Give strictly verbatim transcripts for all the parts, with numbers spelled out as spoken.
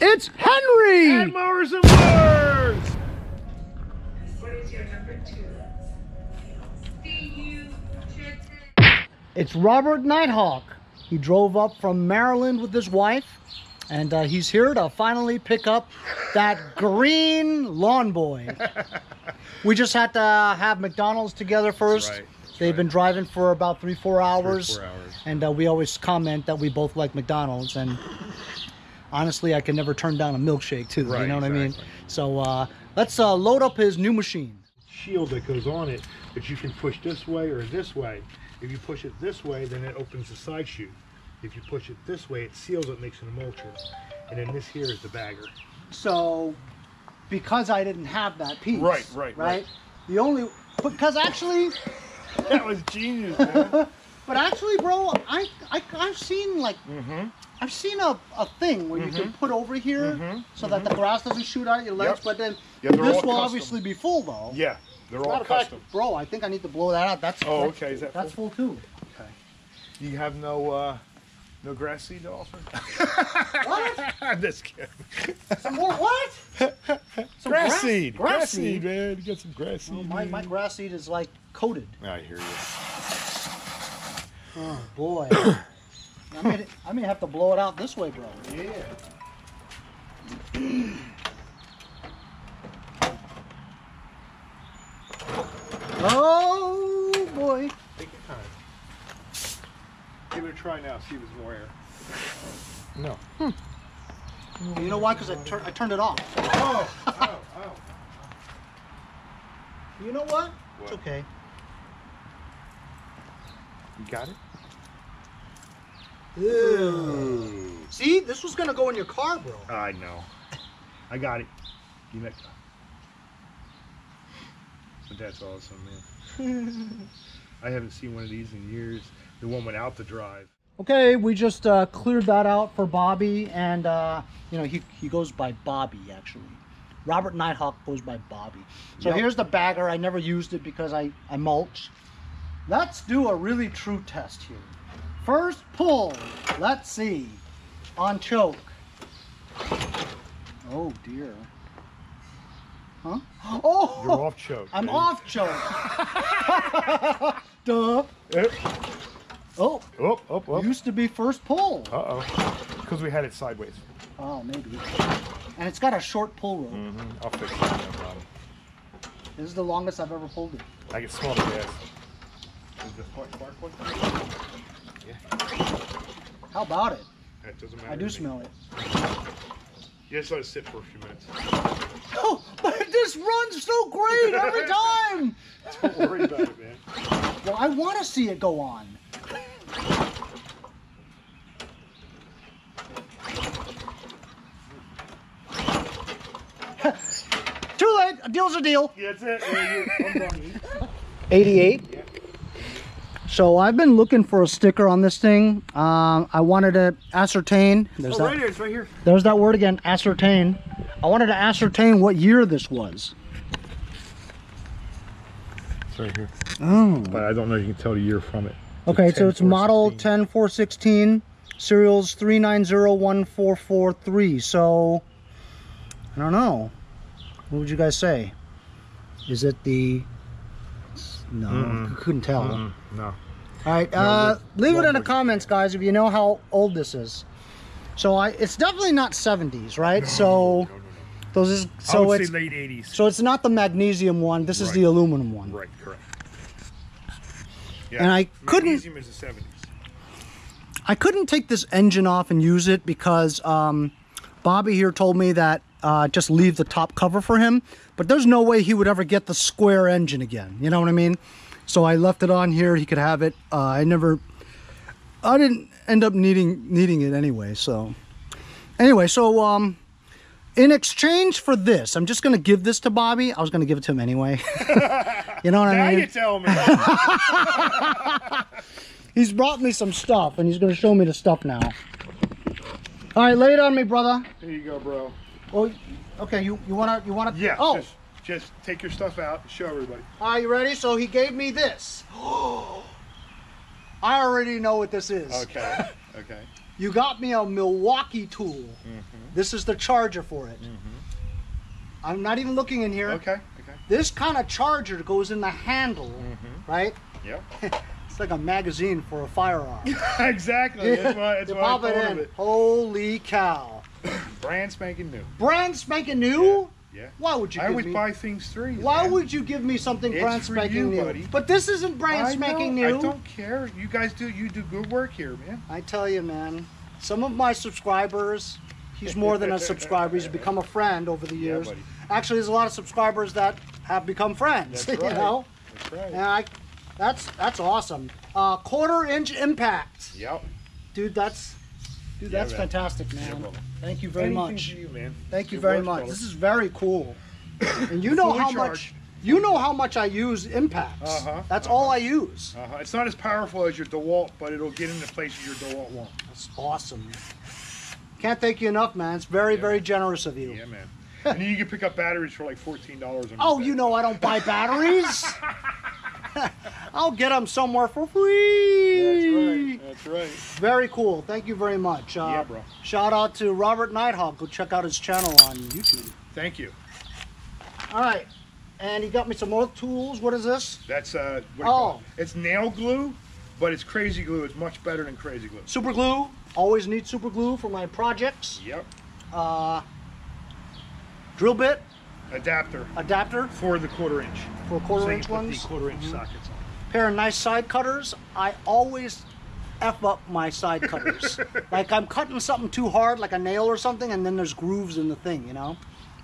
It's Henry! And Mowers and Blowers! What is your number two? See you, Jensen. It's Robert Nighthawk. He drove up from Maryland with his wife, and uh, he's here to finally pick up that green Lawnboy. We just had to have McDonald's together first. That's right. They've right. been driving for about three, four hours. Three, four hours. And uh, we always comment that we both like McDonald's. And honestly, I can never turn down a milkshake, too. Right, you know what exactly. I mean? So uh, let's uh, load up his new machine. Shield that goes on it, but you can push this way or this way. If you push it this way, then it opens the side chute. If you push it this way, it seals it, makes it a mulcher. And then this here is the bagger. So because I didn't have that piece. Right, right, right. right? The only, because actually... That was genius, man. But actually, bro, I, I, I've seen, like, mm-hmm. I've seen a, a thing where mm-hmm. you can put over here mm-hmm. so mm-hmm. that the grass doesn't shoot out your legs, yep. but then yeah, this will custom. obviously be full, though. Yeah, they're all custom. Fact, bro, I think I need to blow that out. That's oh, that's, okay. Is that that's full? full, too. Okay. You have no, uh, no grass seed to offer? What? I'm just kidding. Some more what? Some grass, grass seed. Grass, grass seed, seed, man. You got some grass seed. Well, my, my grass seed is, like, coated. I hear you. Oh boy. I, may, I may have to blow it out this way, bro. Yeah. Oh boy. Take your time. Give it a try now, see if there's more air. No. Hmm. You know why? Because I, tur I turned it off. Oh, oh, oh. You know what? What? It's okay. You got it? Ew. See, this was gonna go in your car, bro. I know. I got it. You make that. But that's awesome, man. I haven't seen one of these in years. The one went out to drive. Okay, we just uh, cleared that out for Bobby, and uh, you know, he, he goes by Bobby, actually. Robert Nighthawk goes by Bobby. So yep. here's the bagger. I never used it because I, I mulch. Let's do a really true test here. First pull, let's see, on choke. Oh dear. Huh? Oh! You're off choke. I'm dude. off choke. Duh. Yep. Oh. Oh, oh, oh. Used to be first pull. Uh-oh. Because we had it sideways. Oh, maybe. And it's got a short pull rope. Mm-hmm. I'll fix it, no problem. This is the longest I've ever pulled it. I can smell the gas. How about it? That doesn't matter. I do smell it. You just let it sit for a few minutes. Oh, but this runs so great every time! Don't worry about it, man. Well, I want to see it go on. Too late. A deal's a deal. Yeah, that's it. eighty-eight. Yeah. So I've been looking for a sticker on this thing. Um, I wanted to ascertain. There's oh, that, right here, it's right here. There's that word again, ascertain. I wanted to ascertain what year this was. It's right here. Oh. But I don't know if you can tell the year from it. It's okay, so it's model ten four sixteen, serials three nine zero one four four three. So, I don't know. What would you guys say? Is it the... No, mm-mm. couldn't tell. Mm-mm. No. All right, no, uh, leave it in the comments, guys, if you know how old this is. So I, it's definitely not seventies, right? No, so, no, no, no. Those is, so I would it's say late eighties. So it's not the magnesium one. This right. is the aluminum one. Right, correct. Yeah, and I couldn't. Magnesium is the seventies. I couldn't take this engine off and use it because um, Bobby here told me that. Uh, just leave the top cover for him, but there's no way he would ever get the square engine again, you know what I mean? So I left it on here, he could have it. uh, I never I didn't end up needing needing it anyway. So anyway, so um, in exchange for this, I'm just gonna give this to Bobby. I was gonna give it to him anyway. You know what I mean? Now you tell me. He's brought me some stuff and he's gonna show me the stuff now. All right, lay it on me, brother. Here you go, bro. Well, okay, you, you want to, you want to, yeah, oh. just, just take your stuff out and show everybody. Are you ready? So he gave me this. I already know what this is. Okay, okay. You got me a Milwaukee tool. Mm-hmm. This is the charger for it. Mm-hmm. I'm not even looking in here. Okay. Okay. This kind of charger goes in the handle, mm-hmm. right? Yep. It's like a magazine for a firearm. Exactly. Yeah. That's why, that's why pop I thought it in. Of it. Holy cow. Brand spanking new. Brand spanking new? Yeah. yeah. Why would you I give me... I always buy things three. Why man. would you give me something it's brand spanking you, new? Buddy. But this isn't brand I spanking know. new. I don't care. You guys do you do good work here, man. I tell you, man. Some of my subscribers, he's more than a subscriber. He's become a friend over the years. Yeah, buddy. Actually, there's a lot of subscribers that have become friends. That's right. You know? That's right. And I... That's that's awesome. Uh, quarter inch impact. Yep. Dude, that's dude, that's yeah, man. fantastic, man. Yeah, Thank you very Anything much. To you, man. Thank you Good very much. Color. This is very cool. And you know Fully how charged. much you know how much I use impacts. Uh-huh. That's uh-huh. all I use. Uh-huh. It's not as powerful as your DeWalt, but it'll get into places your DeWalt won't. That's awesome. Can't thank you enough, man. It's very yeah, very man. generous of you. Yeah, man. And then you can pick up batteries for like fourteen dollars. On oh, you know I don't buy batteries. I'll get them somewhere for free. That's right. That's right. Very cool. Thank you very much. Uh, yeah, bro. Shout out to Robert Nighthawk. Go check out his channel on YouTube. Thank you. All right. And he got me some more tools. What is this? That's uh. What do you call it? It's nail glue, but it's crazy glue. It's much better than crazy glue. Super glue. Always need super glue for my projects. Yep. Uh. Drill bit. Adapter. Adapter. For the quarter inch. For quarter so inch ones. The quarter inch mm-hmm. sockets on. Pair of nice side cutters. I always F up my side cutters. Like I'm cutting something too hard, like a nail or something, and then there's grooves in the thing, you know?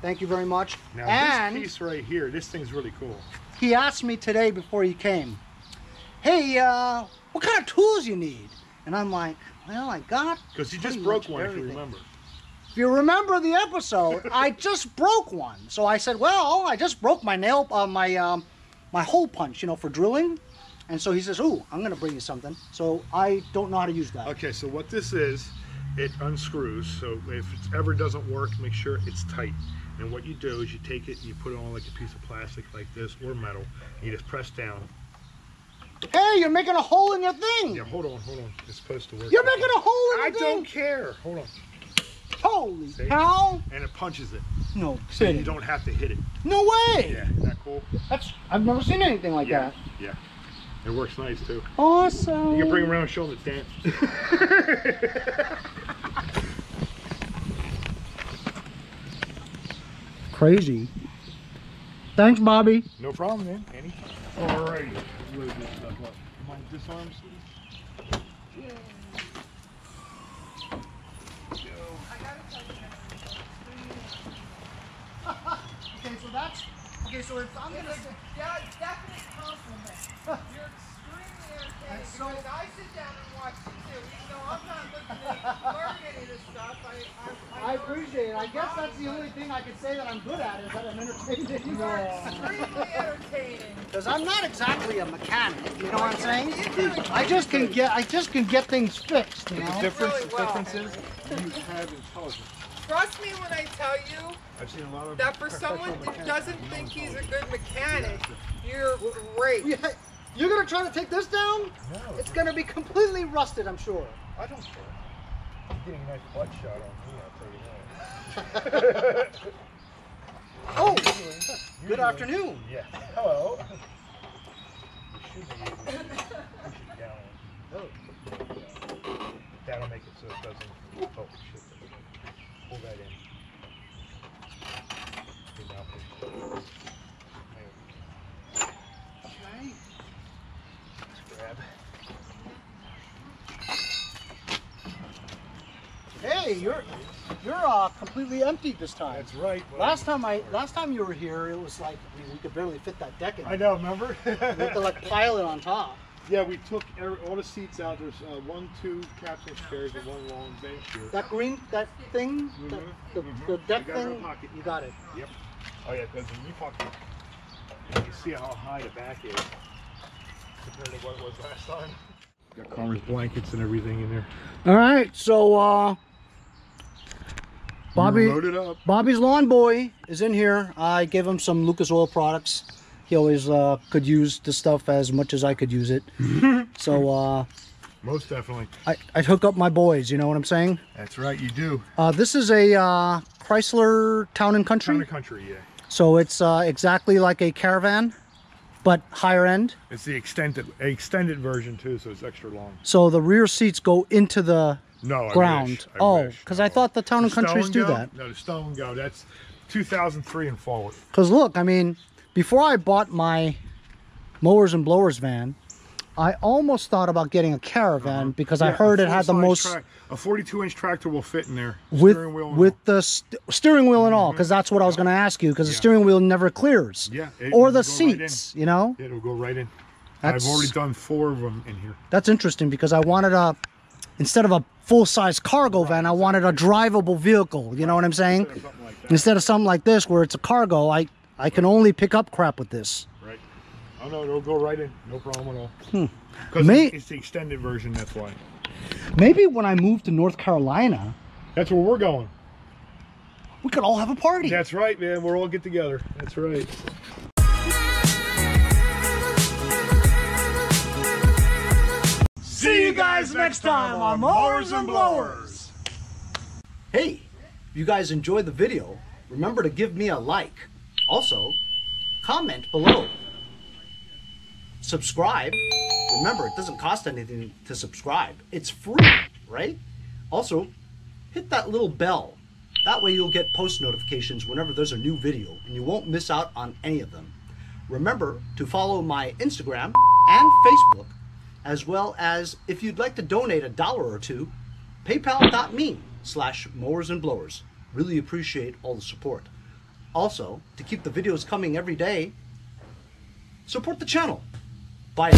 Thank you very much. Now and this piece right here, this thing's really cool. He asked me today before he came, hey, uh, what kind of tools you need? And I'm like, well, I got Because you just broke one, everything. if you remember. If you remember the episode, I just broke one. So I said, well, I just broke my nail, uh, my um, my hole punch, you know, for drilling. And so he says, ooh, I'm going to bring you something. So I don't know how to use that. Okay, so what this is, it unscrews. So if it ever doesn't work, make sure it's tight. And what you do is you take it and you put it on like a piece of plastic like this or metal. And you just press down. Hey, you're making a hole in your thing. Yeah, hold on, hold on. It's supposed to work. You're making a hole in your I thing. I don't care. Hold on. Holy See? cow! And it punches it. No So kidding. You don't have to hit it. No way! Yeah, isn't that cool? That's, I've never seen anything like yeah, that. Yeah, it works nice too. Awesome! You can bring around and show them the dance. Crazy. Thanks, Bobby. No problem, man. Any? Alrighty. Load this stuff up. Might disarm some. Yeah. Okay, so that's okay. So it's I'm it's gonna say yeah, definite compliment. You're extremely entertaining. So, because I sit down and watch you too, even though I'm not looking to learn any of this stuff. I I, I, I appreciate it. I guess that's the only thing I could say that I'm good at is that I'm entertaining. You are extremely entertaining. Because I'm not exactly a mechanic. You know what I'm saying? I just can get I just can get things fixed. You know? The difference really well, the difference is you have intelligence. Trust me when I tell you I've seen a lot of that for someone that doesn't think he's a good mechanic, you're great. Yeah, you're going to try to take this down? No. It's going to be completely rusted, I'm sure. I don't care. I'm getting a nice butt shot on me, I'll tell you that. Oh! You're good doing, afternoon. Yeah. Hello. You should be able to push it down. No. That'll make it so it doesn't... Oh, shit. Pull that in. Okay. Let's grab. Hey, you're you're uh, completely empty this time. That's right. Well, last time I last time you were here, it was like I mean, we could barely fit that deck in. I know. Remember? We had to like pile it on top. Yeah, we took all the seats out. There's uh, one, two captain's chairs and one long bench here. That green, that thing, mm-hmm. the, the, mm-hmm. the deck thing, you got it. Yep. Oh yeah, because when you pocket, you can see how high the back is compared to what it was last time. Got Connor's blankets and everything in there. All right, so uh, Bobby, loaded up. Bobby's lawn boy is in here. I gave him some Lucas Oil products. He always uh, could use the stuff as much as I could use it. So uh, Most definitely. I, I hook up my boys, you know what I'm saying? That's right, you do. Uh, this is a uh, Chrysler Town and Country. Town and Country, yeah. So it's uh, exactly like a Caravan, but higher end. It's the extended extended version too, so it's extra long. So the rear seats go into the no, ground. I wish. I oh, because no. I thought the Town and Countries do that. No, the Stone Go, that's two thousand three and forward. Because look, I mean, before I bought my Mowers and Blowers van, I almost thought about getting a Caravan uh-huh. because yeah, I heard it had the most... A forty-two inch tractor will fit in there. With, steering wheel and with all. the st steering wheel and mm-hmm. all, because that's what I was going to ask you, because yeah. the steering wheel never clears. Yeah. It, or the seats, right you know? It'll go right in. That's, I've already done four of them in here. That's interesting, because I wanted a... Instead of a full-size cargo right. van, I wanted a drivable vehicle. You know what I'm saying? Instead of something like that. Instead of something like this, where it's a cargo, I, I can only pick up crap with this. Oh no, it'll go right in. No problem at all. Hmm. Because it's the extended version, that's why. Maybe when I move to North Carolina... That's where we're going. We could all have a party. That's right, man. We'll all get together. That's right. See you guys next time on Mowers and Blowers. Hey, if you guys enjoyed the video, remember to give me a like. Also, comment below. Subscribe. Remember, it doesn't cost anything to subscribe. It's free, right? Also, hit that little bell. That way you'll get post notifications whenever there's a new video, and you won't miss out on any of them. Remember to follow my Instagram and Facebook, as well as, if you'd like to donate a dollar or two, paypal.me slash mowers and blowers. Really appreciate all the support. Also, to keep the videos coming every day, support the channel. Bye.